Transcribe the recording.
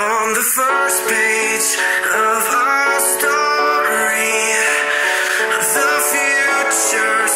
On the first page of our story, the future.